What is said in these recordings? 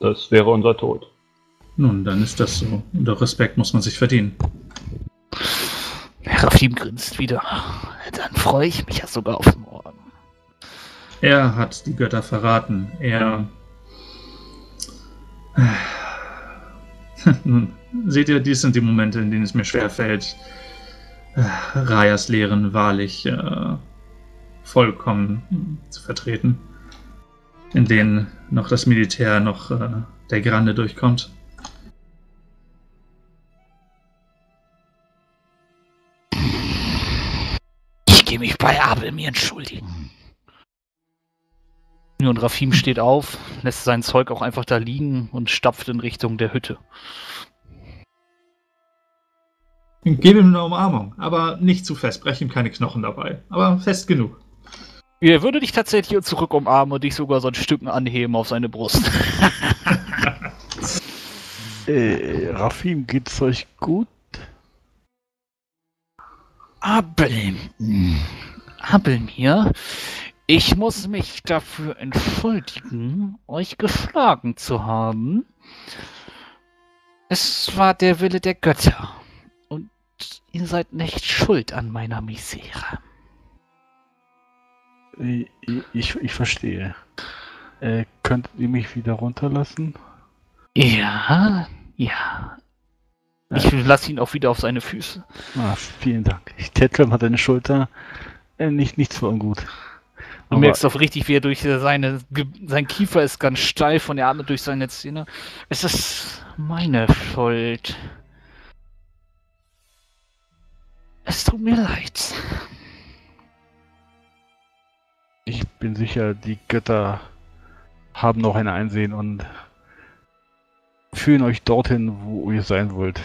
Das wäre unser Tod. Nun, dann ist das so. Doch Respekt muss man sich verdienen. Herr Rafim grinst wieder. Dann freue ich mich ja sogar auf morgen. Er hat die Götter verraten. Er... Nun, seht ihr, dies sind die Momente, in denen es mir schwerfällt, Rayas Lehren wahrlich vollkommen zu vertreten, in denen noch das Militär, noch der Grande durchkommt. Ich gehe mich bei Abelmir entschuldigen. Und Rafim steht auf, lässt sein Zeug auch einfach da liegen und stapft in Richtung der Hütte. Gebe ihm eine Umarmung, aber nicht zu fest, brech ihm keine Knochen dabei, aber fest genug. Er würde dich tatsächlich hier zurück umarmen und dich sogar so ein Stücken anheben auf seine Brust. Rafim, geht's euch gut? Abelmir? Ich muss mich dafür entschuldigen, euch geschlagen zu haben. Es war der Wille der Götter. Und ihr seid nicht schuld an meiner Misere. Ich verstehe. Könntet ihr mich wieder runterlassen? Ja. Ich lasse ihn auch wieder auf seine Füße. Vielen Dank. Ich tätschle mal deine Schulter. Nichts war ungut. Du merkst auch richtig, wie er durch sein Kiefer ist ganz steif und er atmet durch seine Zähne. Es ist meine Schuld. Es tut mir leid. Ich bin sicher, die Götter haben noch ein Einsehen und führen euch dorthin, wo ihr sein wollt.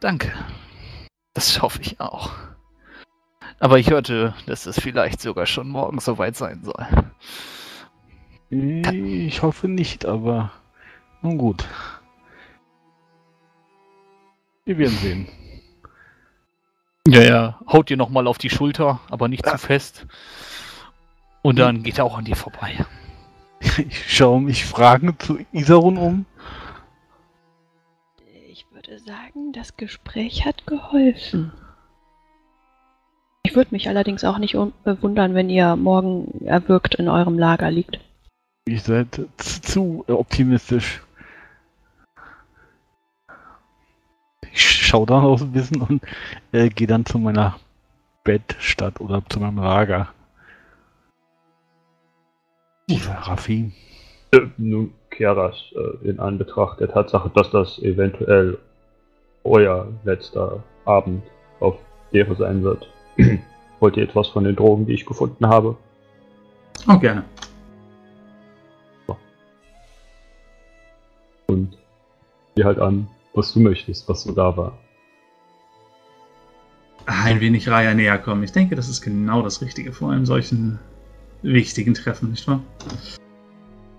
Danke. Das hoffe ich auch. Aber ich hörte, dass es vielleicht sogar schon morgen soweit sein soll. Ich hoffe nicht, aber nun gut. Wir werden sehen. Ja, haut dir nochmal auf die Schulter, aber nicht zu fest. Und dann geht er auch an dir vorbei. Ich schaue mich fragend zu Isaron um. Ich würde sagen, das Gespräch hat geholfen. Ich würde mich allerdings auch nicht wundern, wenn ihr morgen erwürgt in eurem Lager liegt. Ihr seid zu optimistisch. Ich schaue da noch ein bisschen und gehe dann zu meiner Bettstatt oder zu meinem Lager. Rafim. Nun, Kiaras, in Anbetracht der Tatsache, dass das eventuell euer letzter Abend auf Dere sein wird. Wollt ihr etwas von den Drogen, die ich gefunden habe? Oh, gerne. So. Und geh halt an, was du möchtest, was so da war. Ein wenig Raya näher kommen. Ich denke, das ist genau das Richtige, vor allem solchen wichtigen Treffen, nicht wahr?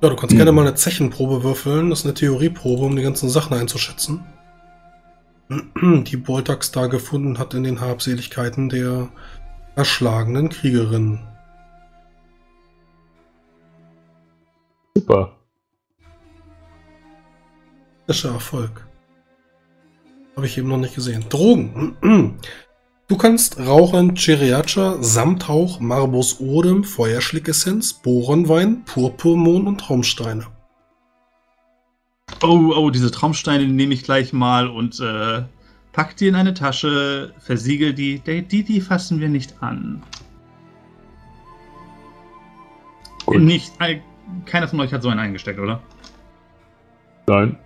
Ja, du kannst gerne mal eine Zechenprobe würfeln. Das ist eine Theorieprobe, um die ganzen Sachen einzuschätzen, die Boltax da gefunden hat in den Habseligkeiten der erschlagenen Kriegerin. Super. Kritischer Erfolg. Habe ich eben noch nicht gesehen. Drogen. Du kannst Rauchen, Chiriacha, Samthauch, Marbus Odem, Feuerschlickessenz, Boronwein, Purpurmohn und Traumsteine. Oh, diese Traumsteine nehme ich gleich mal und pack die in eine Tasche, versiegel die. Die fassen wir nicht an. Cool. Keiner von euch hat so einen eingesteckt, oder? Nein.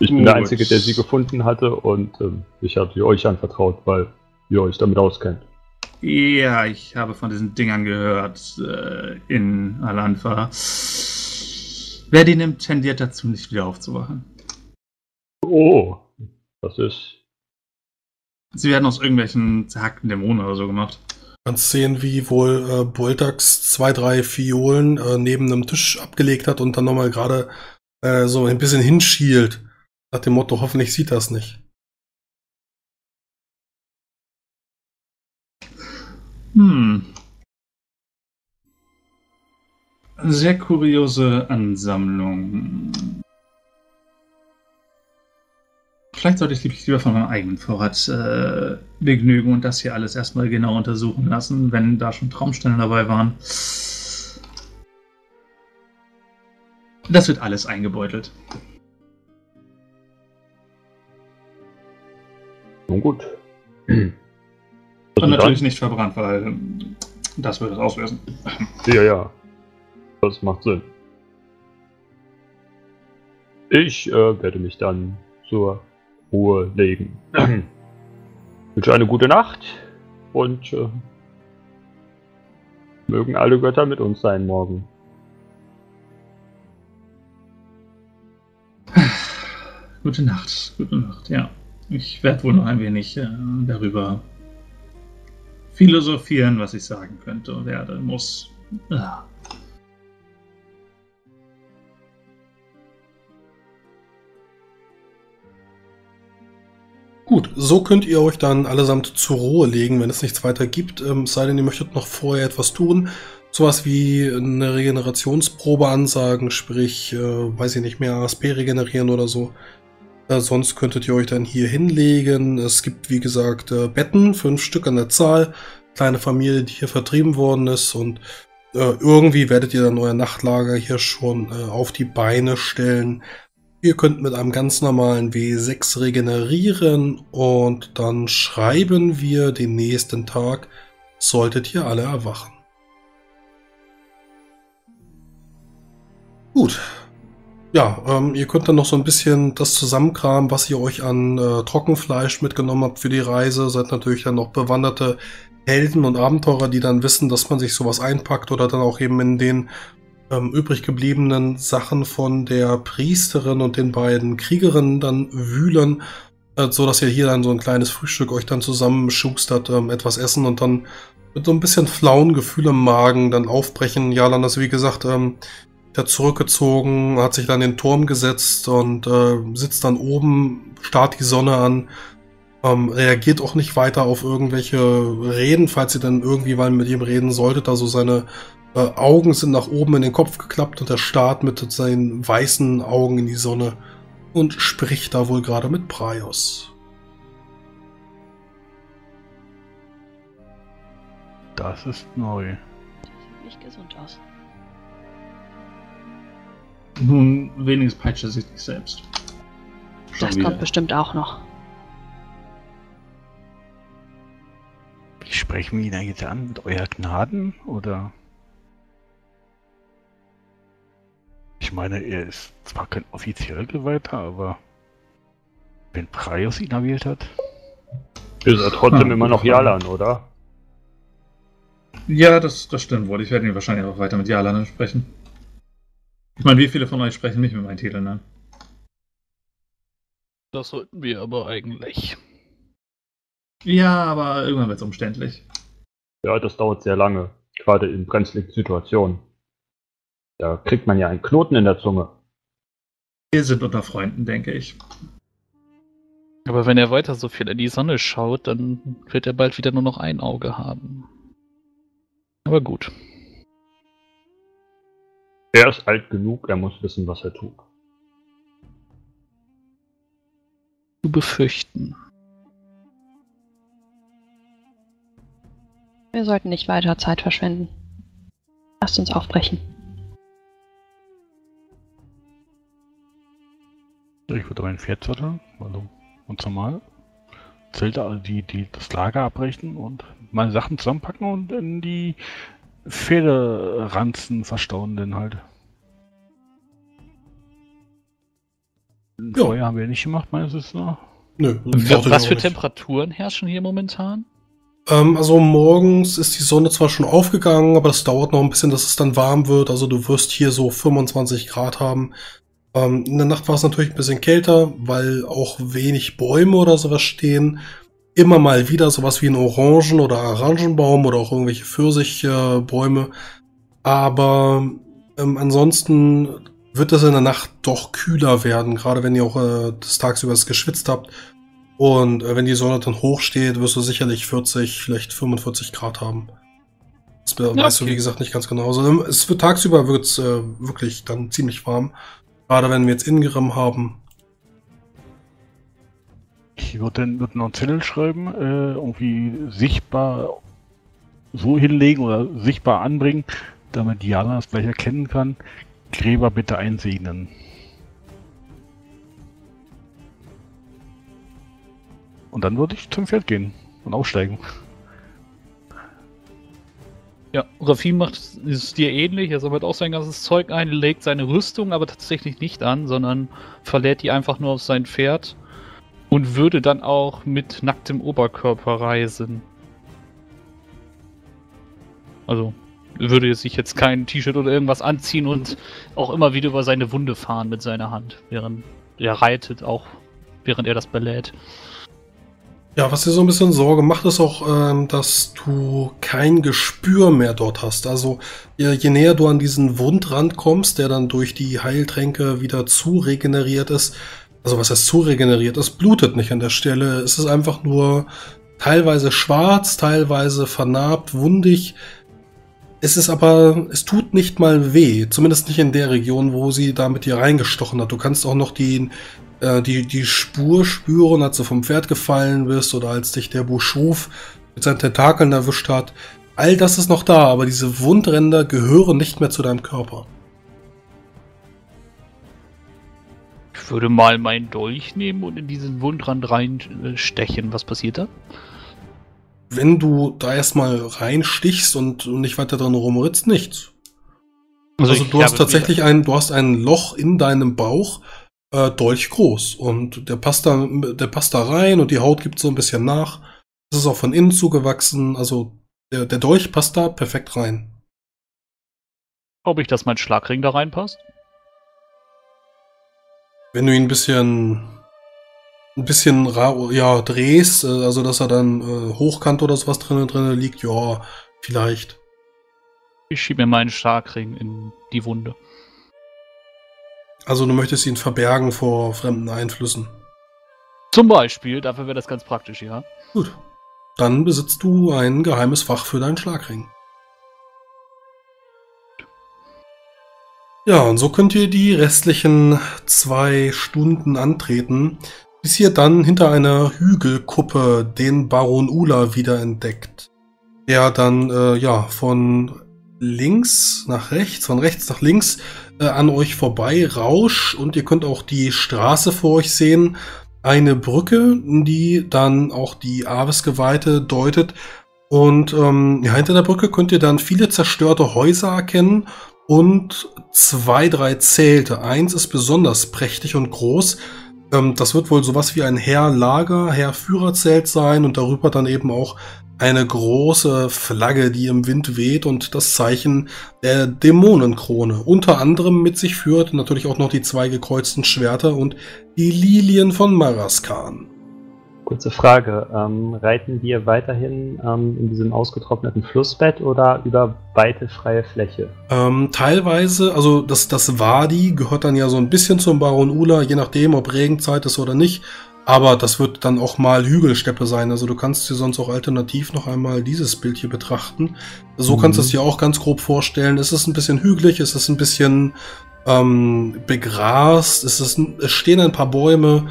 Ich bin der Einzige, der sie gefunden hatte und ich habe sie euch anvertraut, weil ihr euch damit auskennt. Ja, ich habe von diesen Dingern gehört in Al-Anfa. Wer die nimmt, tendiert dazu, nicht wieder aufzuwachen. Oh, das ist... Sie werden aus irgendwelchen zerhackten Dämonen oder so gemacht. Du kannst sehen, wie wohl Boltax 2, 3 Fiolen neben einem Tisch abgelegt hat und dann nochmal gerade so ein bisschen hinschielt. Nach dem Motto, hoffentlich sieht das nicht. sehr kuriose Ansammlung. Vielleicht sollte ich lieber von meinem eigenen Vorrat begnügen und das hier alles erstmal genau untersuchen lassen, wenn da schon Traumsteine dabei waren. Das wird alles eingebeutelt. Nun gut. Und natürlich nicht verbrannt, weil das würde es auslösen. Ja, ja. Das macht Sinn. Ich werde mich dann zur Ruhe legen. Wünsche eine gute Nacht und mögen alle Götter mit uns sein morgen. Gute Nacht, ja. Ich werde wohl noch ein wenig darüber philosophieren, was ich sagen könnte und werde, muss. Ja. Gut, so könnt ihr euch dann allesamt zur Ruhe legen, wenn es nichts weiter gibt, es sei denn, ihr möchtet noch vorher etwas tun. Sowas wie eine Regenerationsprobe ansagen, sprich, weiß ich nicht, mehr ASP regenerieren oder so. Sonst könntet ihr euch dann hier hinlegen. Es gibt, wie gesagt, Betten, 5 Stück an der Zahl. Kleine Familie, die hier vertrieben worden ist. Und irgendwie werdet ihr dann euer Nachtlager hier schon auf die Beine stellen. Ihr könnt mit einem ganz normalen W6 regenerieren. Und dann schreiben wir den nächsten Tag. Solltet ihr alle erwachen. Gut. Ja, ihr könnt dann noch so ein bisschen das zusammenkramen, was ihr euch an Trockenfleisch mitgenommen habt für die Reise. Seid natürlich dann noch bewanderte Helden und Abenteurer, die dann wissen, dass man sich sowas einpackt oder dann auch eben in den übrig gebliebenen Sachen von der Priesterin und den beiden Kriegerinnen dann wühlen, so dass ihr hier dann so ein kleines Frühstück euch dann zusammenschustert, etwas essen und dann mit so ein bisschen flauen Gefühl im Magen dann aufbrechen. Ja, dann das wie gesagt, zurückgezogen, hat sich dann in den Turm gesetzt und sitzt dann oben, starrt die Sonne an, reagiert auch nicht weiter auf irgendwelche Reden, falls ihr dann irgendwie mal mit ihm reden solltet. Also seine Augen sind nach oben in den Kopf geklappt und er starrt mit seinen weißen Augen in die Sonne und spricht da wohl gerade mit Praios. Das ist neu. Das sieht nicht gesund aus. Nun, wenigstens peitscht er sich nicht selbst. Schon das wieder. Kommt bestimmt auch noch. Wie sprechen wir ihn da jetzt an? Mit euer Gnaden? Oder? Ich meine, er ist zwar kein offizieller Geweihter, aber wenn Praios ihn erwählt hat, ist er trotzdem immer noch Jalan, oder? Ja, das stimmt wohl. Ich werde ihn wahrscheinlich auch weiter mit Jalan sprechen. Ich meine, wie viele von euch sprechen mich mit meinen Titeln an? Das sollten wir aber eigentlich. Ja, aber irgendwann wird es umständlich. Ja, das dauert sehr lange. Gerade in brenzligen Situationen. Da kriegt man ja einen Knoten in der Zunge. Wir sind unter Freunden, denke ich. Aber wenn er weiter so viel in die Sonne schaut, dann wird er bald wieder nur noch ein Auge haben. Aber gut. Er ist alt genug, er muss wissen, was er tut. Zu befürchten. Wir sollten nicht weiter Zeit verschwenden. Lasst uns aufbrechen. Ich würde mein Pferd satteln, also und normal. Zelte, die das Lager abbrechen und meine Sachen zusammenpacken und in die Federranzen verstauen denn halt. Feuer haben wir nicht gemacht, meines Wissens. Nö. Was für Temperaturen herrschen hier momentan? Also morgens ist die Sonne zwar schon aufgegangen, aber das dauert noch ein bisschen, dass es dann warm wird. Also du wirst hier so 25 Grad haben. In der Nacht war es natürlich ein bisschen kälter, weil auch wenig Bäume oder sowas stehen. Immer mal wieder sowas wie ein Orangen- oder Orangenbaum oder auch irgendwelche Pfirsichbäume. Aber ansonsten wird es in der Nacht doch kühler werden, gerade wenn ihr auch des Tags über geschwitzt habt. Und wenn die Sonne dann hochsteht, wirst du sicherlich 40, vielleicht 45 Grad haben. Das weißt ja, okay. Du, wie gesagt, nicht ganz genau. Also, es wird tagsüber wird's, wirklich dann ziemlich warm. Gerade wenn wir jetzt Ingram haben. Ich würde dann noch einen Zettel schreiben, irgendwie sichtbar so hinlegen oder sichtbar anbringen, damit Diana das gleich erkennen kann. Gräber bitte einsegnen. Und dann würde ich zum Pferd gehen und aussteigen. Ja, Rafim macht es dir ähnlich, er sammelt auch sein ganzes Zeug ein, legt seine Rüstung aber tatsächlich nicht an, sondern verlädt die einfach nur auf sein Pferd und würde dann auch mit nacktem Oberkörper reisen. Also würde sich jetzt kein T-Shirt oder irgendwas anziehen und auch immer wieder über seine Wunde fahren mit seiner Hand, während er reitet, auch während er das belädt. Ja, was dir so ein bisschen Sorge macht, ist auch, dass du kein Gespür mehr dort hast. Also je näher du an diesen Wundrand kommst, der dann durch die Heiltränke wieder zu regeneriert ist, also was heißt zu regeneriert, es blutet nicht an der Stelle, es ist einfach nur teilweise schwarz, teilweise vernarbt, wundig. Es ist aber, es tut nicht mal weh, zumindest nicht in der Region, wo sie da mit dir reingestochen hat. Du kannst auch noch die Spur spüren, als du vom Pferd gefallen bist oder als dich der Buschruf mit seinen Tentakeln erwischt hat. All das ist noch da, aber diese Wundränder gehören nicht mehr zu deinem Körper. Ich würde mal meinen Dolch nehmen und in diesen Wundrand reinstechen. Was passiert da? Wenn du da erstmal reinstichst und nicht weiter dran rumritzt, nichts. Also du hast tatsächlich ein Loch in deinem Bauch, Dolch groß. Und der passt da rein und die Haut gibt so ein bisschen nach. Das ist auch von innen zugewachsen. Also der Dolch passt da perfekt rein. Glaube ich, dass mein Schlagring da reinpasst? Wenn du ihn ein bisschen ja, drehst, also dass er dann hochkant oder sowas drinne liegt, ja, vielleicht. Ich schiebe mir meinen Schlagring in die Wunde. Also du möchtest ihn verbergen vor fremden Einflüssen? Zum Beispiel, dafür wäre das ganz praktisch, ja. Gut, dann besitzt du ein geheimes Fach für deinen Schlagring. Ja, und so könnt ihr die restlichen 2 Stunden antreten, bis ihr dann hinter einer Hügelkuppe den Baron Ula wieder entdeckt, der dann ja von links nach rechts, von rechts nach links an euch vorbei rauscht und ihr könnt auch die Straße vor euch sehen, eine Brücke, die dann auch die Aves-Geweihte deutet und ja, hinter der Brücke könnt ihr dann viele zerstörte Häuser erkennen und 2, 3 Zelte. Eins ist besonders prächtig und groß. Das wird wohl sowas wie ein Heerlager, Heerführerzelt sein und darüber dann eben auch eine große Flagge, die im Wind weht und das Zeichen der Dämonenkrone. Unter anderem mit sich führt natürlich auch noch die 2 gekreuzten Schwerter und die Lilien von Maraskan. Kurze Frage, reiten wir weiterhin in diesem ausgetrockneten Flussbett oder über weite freie Fläche? Teilweise, also das Wadi gehört dann ja so ein bisschen zum Baron Ula, je nachdem, ob Regenzeit ist oder nicht, aber das wird dann auch mal Hügelsteppe sein, also du kannst dir sonst auch alternativ noch einmal dieses Bild hier betrachten. So kannst du es dir auch ganz grob vorstellen, es ist ein bisschen hügelig, es ist ein bisschen begrast, es stehen ein paar Bäume.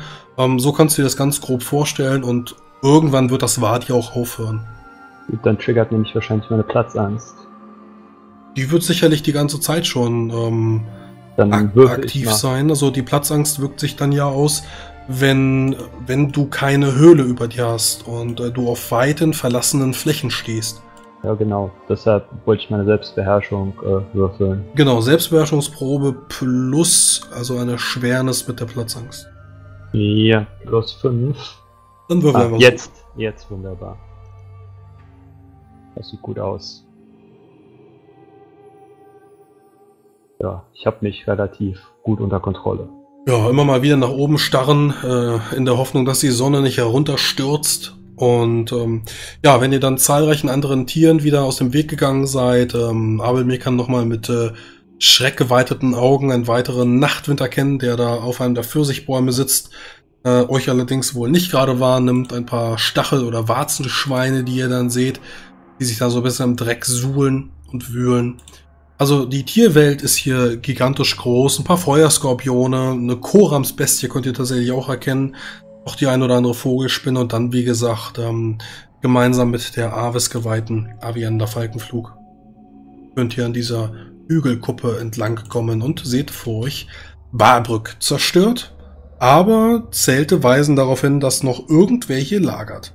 So kannst du dir das ganz grob vorstellen und irgendwann wird das Wadi auch aufhören. Dann triggert nämlich wahrscheinlich meine Platzangst. Die wird sicherlich die ganze Zeit schon aktiv sein. Also die Platzangst wirkt sich dann ja aus, wenn du keine Höhle über dir hast und du auf weiten, verlassenen Flächen stehst. Ja, genau. Deshalb wollte ich meine Selbstbeherrschung würfeln. Genau, Selbstbeherrschungsprobe plus also eine Schwernis mit der Platzangst. Ja, plus 5. Dann würfeln wir mal. Jetzt wunderbar. Das sieht gut aus. Ja, ich habe mich relativ gut unter Kontrolle. Ja, immer mal wieder nach oben starren, in der Hoffnung, dass die Sonne nicht herunterstürzt. Und ja, wenn ihr dann zahlreichen anderen Tieren wieder aus dem Weg gegangen seid, Abelmir kann nochmal mit schreckgeweiteten Augen einen weiteren Nachtwind erkennen, der da auf einem der Pfirsichbäume sitzt, euch allerdings wohl nicht gerade wahrnimmt, ein paar Stachel- oder Warzenschweine, die ihr dann seht, die sich da so ein bisschen im Dreck suhlen und wühlen. Also die Tierwelt ist hier gigantisch groß. Ein paar Feuerskorpione, eine Koramsbestie könnt ihr tatsächlich auch erkennen. Auch die ein oder andere Vogelspinne und dann, wie gesagt, gemeinsam mit der Avis geweihten Aviander Falkenflug könnt ihr an dieser Hügelkuppe entlang kommen und seht vor euch Barbrück zerstört, aber Zelte weisen darauf hin, dass noch irgendwelche lagert.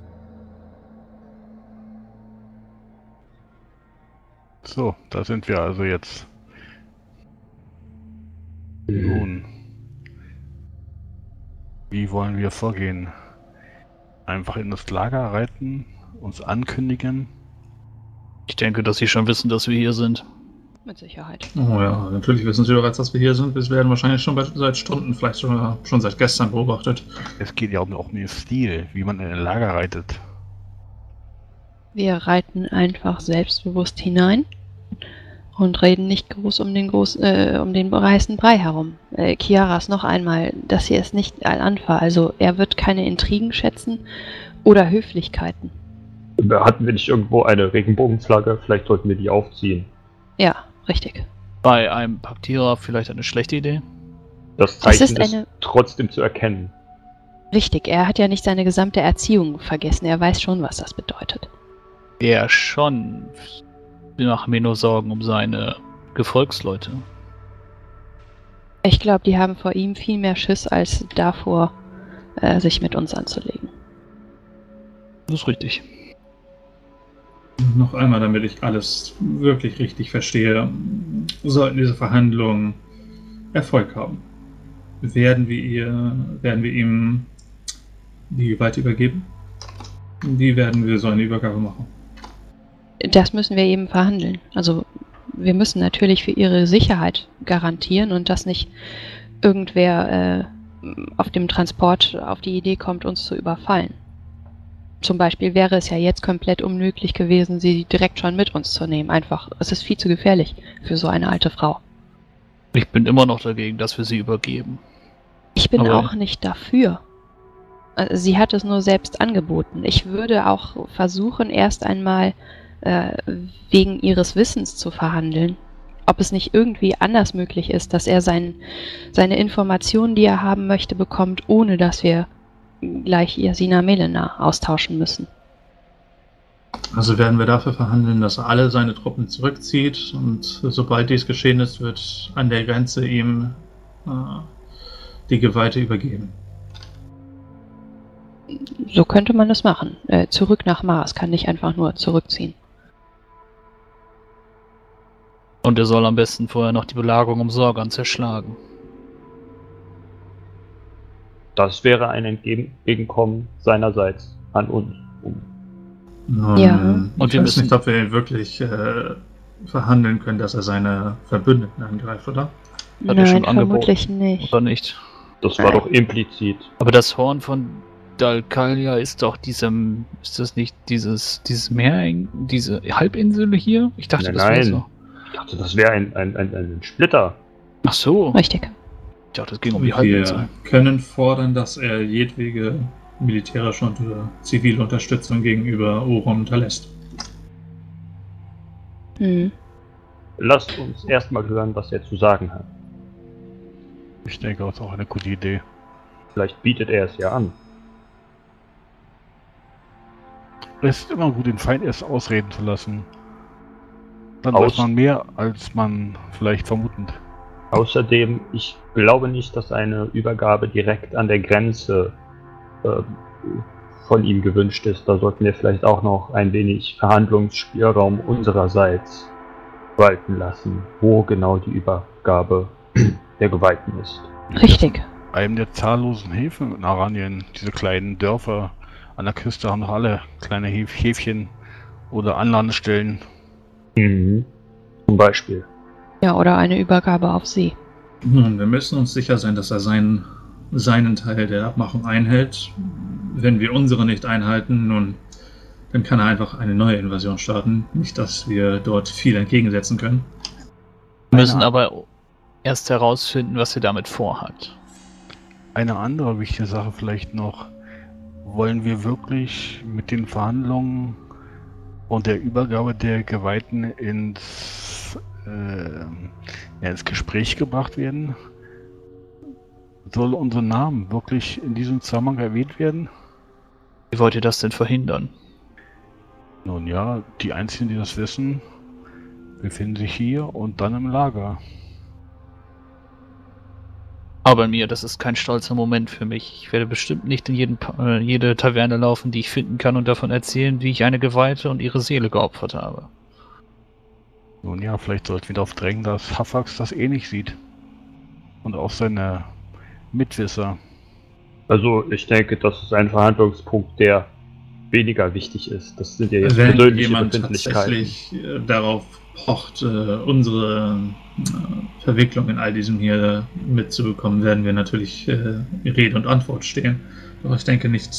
So, da sind wir also jetzt. Nun, wie wollen wir vorgehen? Einfach in das Lager reiten, uns ankündigen? Ich denke, dass sie schon wissen, dass wir hier sind. Mit Sicherheit. Oh ja, natürlich wissen sie bereits, dass wir hier sind. Wir werden wahrscheinlich schon seit Stunden, vielleicht schon seit gestern beobachtet. Es geht ja auch um den Stil, wie man in ein Lager reitet. Wir reiten einfach selbstbewusst hinein und reden nicht groß um den heißen Brei herum. Kiaras, noch einmal, das hier ist nicht Al-Anfa, also er wird keine Intrigen schätzen oder Höflichkeiten. Hatten wir nicht irgendwo eine Regenbogenflagge? Vielleicht sollten wir die aufziehen. Ja, richtig. Bei einem Paktierer vielleicht eine schlechte Idee? Das Zeichen ist trotzdem zu erkennen. Richtig, er hat ja nicht seine gesamte Erziehung vergessen, er weiß schon, was das bedeutet. Ja, schon. Wir machen mir nur Sorgen um seine Gefolgsleute. Ich glaube, die haben vor ihm viel mehr Schiss als davor, sich mit uns anzulegen. Das ist richtig. Noch einmal, damit ich alles wirklich richtig verstehe, sollten diese Verhandlungen Erfolg haben, werden wir ihm die Gewalt übergeben? Wie werden wir so eine Übergabe machen? Das müssen wir eben verhandeln. Also wir müssen natürlich für ihre Sicherheit garantieren und dass nicht irgendwer auf dem Transport auf die Idee kommt, uns zu überfallen. Zum Beispiel wäre es ja jetzt komplett unmöglich gewesen, sie direkt schon mit uns zu nehmen. Einfach, es ist viel zu gefährlich für so eine alte Frau. Ich bin immer noch dagegen, dass wir sie übergeben. Ich bin auch nicht dafür. Sie hat es nur selbst angeboten. Ich würde auch versuchen, erst einmal wegen ihres Wissens zu verhandeln. Ob es nicht irgendwie anders möglich ist, dass er seine Informationen, die er haben möchte, bekommt, ohne dass wir gleich Yasinja Melenaar austauschen müssen. Also werden wir dafür verhandeln, dass er alle seine Truppen zurückzieht und sobald dies geschehen ist, wird an der Grenze ihm die Geweihte übergeben. So könnte man das machen. Zurück nach Mars kann nicht einfach nur zurückziehen. Und er soll am besten vorher noch die Belagerung um Sorgan zerschlagen. Das wäre ein Entgegenkommen seinerseits an uns. Ja. Und wir wissen nicht, ob wir wirklich verhandeln können, dass er seine Verbündeten angreift, oder? Hat er schon angeboten? Vermutlich nicht. Oder nicht? Das war doch implizit. Aber das Horn von Dalkalia ist doch diesem... Ist das nicht dieses Meer, diese Halbinsel hier? Ich dachte, das wäre so. Ich dachte, das wäre ein Splitter. Ach so. Richtig. Ich dachte, es ging um die Halbinsel. Wir können fordern, dass er jedwege militärische und zivile Unterstützung gegenüber Oron unterlässt. Mhm. Lasst uns erstmal hören, was er zu sagen hat. Ich denke, das ist auch eine gute Idee. Vielleicht bietet er es ja an. Es ist immer gut, den Feind erst ausreden zu lassen. Dann weiß man mehr, als man vielleicht vermutet. Außerdem, ich glaube nicht, dass eine Übergabe direkt an der Grenze von ihm gewünscht ist. Da sollten wir vielleicht auch noch ein wenig Verhandlungsspielraum unsererseits walten lassen, wo genau die Übergabe der Geweihten ist. Richtig. Einem der zahllosen Häfen in Aranien, diese kleinen Dörfer an der Küste haben doch alle kleine Häfchen oder Anlandestellen. Mhm. Zum Beispiel. Ja, oder eine Übergabe auf sie. Nun, wir müssen uns sicher sein, dass er seinen Teil der Abmachung einhält. Wenn wir unsere nicht einhalten, nun, dann kann er einfach eine neue Invasion starten. Nicht, dass wir dort viel entgegensetzen können. Wir müssen aber erst herausfinden, was er damit vorhat. Eine andere wichtige Sache vielleicht noch. Wollen wir wirklich mit den Verhandlungen und der Übergabe der Geweihten ins Gespräch gebracht werden. Soll unser Name wirklich in diesem Zusammenhang erwähnt werden? Wie wollt ihr das denn verhindern? Nun ja, die Einzigen, die das wissen, befinden sich hier und dann im Lager. Aber mir, das ist kein stolzer Moment für mich. Ich werde bestimmt nicht in jede Taverne laufen, die ich finden kann und davon erzählen, wie ich eine Geweihte und ihre Seele geopfert habe. Nun ja, vielleicht sollten wir darauf drängen, dass Hafax das ähnlich sieht. Und auch seine Mitwisser. Also ich denke, das ist ein Verhandlungspunkt, der weniger wichtig ist. Das sind ja jetzt persönliche Befindlichkeiten. Wenn jemand tatsächlich darauf pocht, unsere Verwicklung in all diesem hier mitzubekommen, werden wir natürlich Rede und Antwort stehen. Aber ich denke nicht,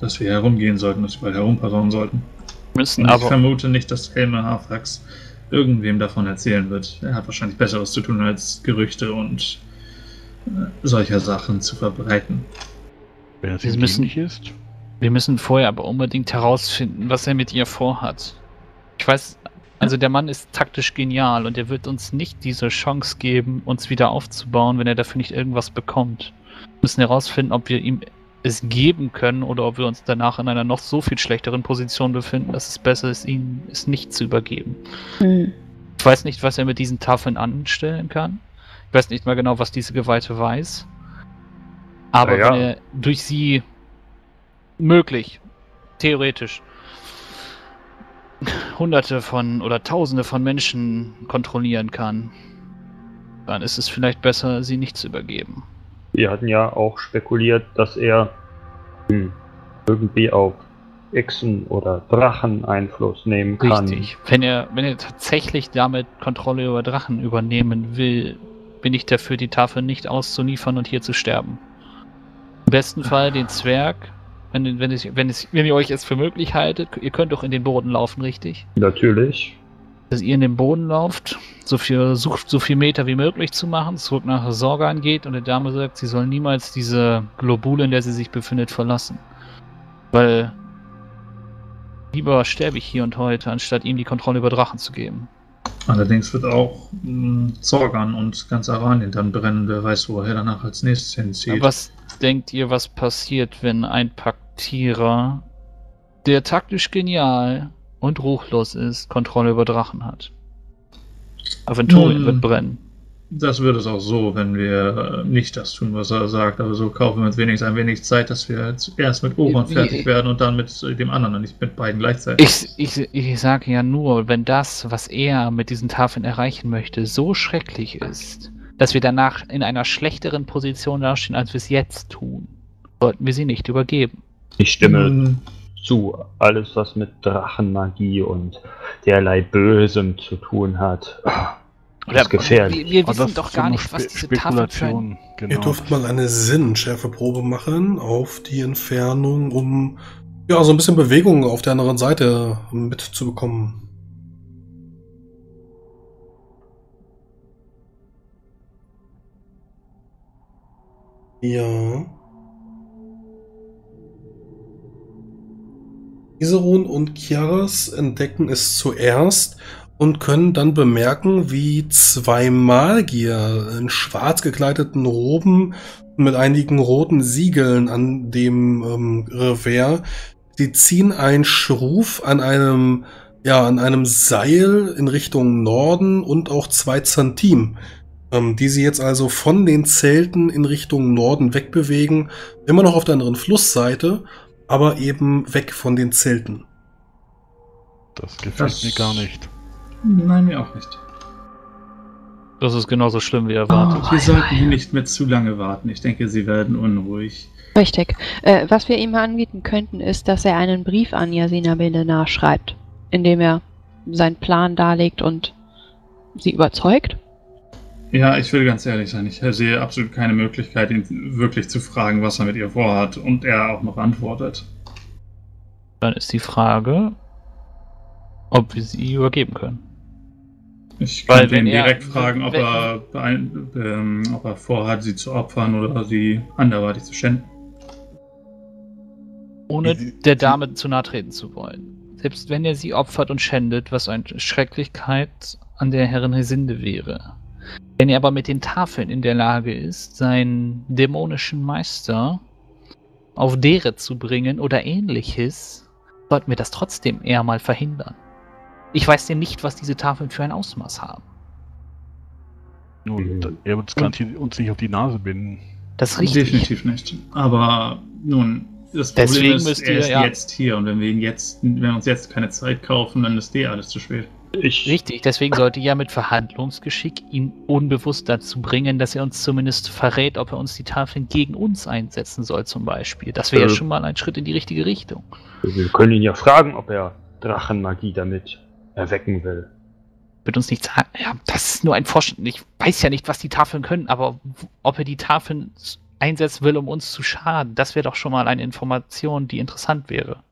dass wir herumgehen sollten, dass wir herumpassern sollten. Müssen aber. Ich vermute nicht, dass Helmer Hafax irgendwem davon erzählen wird. Er hat wahrscheinlich Besseres zu tun, als Gerüchte und solcher Sachen zu verbreiten. Wenn es nicht ist. Wir müssen vorher aber unbedingt herausfinden, was er mit ihr vorhat. Ich weiß, also der Mann ist taktisch genial und er wird uns nicht diese Chance geben, uns wieder aufzubauen, wenn er dafür nicht irgendwas bekommt. Wir müssen herausfinden, ob wir ihm es geben können oder ob wir uns danach in einer noch so viel schlechteren Position befinden, dass es besser ist, ihm es nicht zu übergeben. Mhm. Ich weiß nicht, was er mit diesen Tafeln anstellen kann. Ich weiß nicht mal genau, was diese Geweihte weiß. Aber ja, wenn er durch sie möglich, theoretisch, Hunderte von oder Tausende von Menschen kontrollieren kann, dann ist es vielleicht besser, sie nicht zu übergeben. Wir hatten ja auch spekuliert, dass er irgendwie auf Echsen oder Drachen Einfluss nehmen kann. Richtig. Wenn er tatsächlich damit Kontrolle über Drachen übernehmen will, bin ich dafür, die Tafel nicht auszuliefern und hier zu sterben. Im besten Fall den Zwerg. Wenn ihr euch es für möglich haltet, ihr könnt doch in den Boden laufen, richtig? Natürlich. Dass ihr in den Boden lauft, versucht so viel Meter wie möglich zu machen, zurück nach Sorgan geht und der Dame sagt, sie soll niemals diese Globule, in der sie sich befindet, verlassen. Weil lieber sterbe ich hier und heute, anstatt ihm die Kontrolle über Drachen zu geben. Allerdings wird auch Zorgan und ganz Aranien dann brennen, wer weiß, wo er danach als nächstes hinzieht. Aber was denkt ihr, was passiert, wenn ein Paktierer, der taktisch genial und ruchlos ist, Kontrolle über Drachen hat? Aventurien wird brennen. Das wird es auch so, wenn wir nicht das tun, was er sagt, aber so kaufen wir uns wenigstens ein wenig Zeit, dass wir erst mit Oron fertig werden und dann mit dem anderen und nicht mit beiden gleichzeitig. Ich sage ja nur, wenn das, was er mit diesen Tafeln erreichen möchte, so schrecklich ist, dass wir danach in einer schlechteren Position dastehen, als wir es jetzt tun, sollten wir sie nicht übergeben. Ich stimme zu. Alles, was mit Drachenmagie und derlei Bösem zu tun hat. Oder wir wissen doch gar nicht, was diese Tafeln können. Genau. Ihr dürft mal eine Sinnenschärfeprobe machen auf die Entfernung, um ja so ein bisschen Bewegung auf der anderen Seite mitzubekommen. Ja. Isaron und Kiaras entdecken es zuerst und können dann bemerken, wie zwei Magier in schwarz gekleideten Roben mit einigen roten Siegeln an dem Revers, die ziehen einen Schruf an einem Seil in Richtung Norden und auch 2 Zentim, die sie jetzt also von den Zelten in Richtung Norden wegbewegen, immer noch auf der anderen Flussseite, aber eben weg von den Zelten. Das gefällt mir gar nicht. Nein, mir auch nicht. Das ist genauso schlimm wie erwartet. Wir sollten nicht mehr zu lange warten. Ich denke, sie werden unruhig. Richtig. Was wir ihm anbieten könnten, ist, dass er einen Brief an Yasinja Melenaar schreibt, in dem er seinen Plan darlegt und sie überzeugt. Ja, ich will ganz ehrlich sein. Ich sehe absolut keine Möglichkeit, ihn wirklich zu fragen, was er mit ihr vorhat und er auch noch antwortet. Dann ist die Frage, ob wir sie übergeben können. Ich könnte ihn direkt fragen, ob er vorhat, sie zu opfern oder sie anderweitig zu schänden. Ohne der Dame zu nahe treten zu wollen. selbst wenn er sie opfert und schändet, was eine Schrecklichkeit an der Herrin Hesinde wäre. Wenn er aber mit den Tafeln in der Lage ist, seinen dämonischen Meister auf Dere zu bringen oder ähnliches, sollten wir das trotzdem eher mal verhindern. Ich weiß denn nicht, was diese Tafeln für ein Ausmaß haben. Nun, er wird uns nicht auf die Nase binden. Das ist richtig. Definitiv nicht. Aber nun, das Problem ist, er ist jetzt hier und wenn wir uns jetzt keine Zeit kaufen, dann ist alles zu spät. Richtig, deswegen sollte ja mit Verhandlungsgeschick ihn unbewusst dazu bringen, dass er uns zumindest verrät, ob er uns die Tafeln gegen uns einsetzen soll zum Beispiel. Das wäre ja schon mal ein Schritt in die richtige Richtung. Wir können ihn ja fragen, ob er Drachenmagie damit erwecken will. Wird uns nicht sagen, ja, das ist nur ein Forschen. Ich weiß ja nicht, was die Tafeln können, aber ob er die Tafeln einsetzen will, um uns zu schaden, das wäre doch schon mal eine Information, die interessant wäre.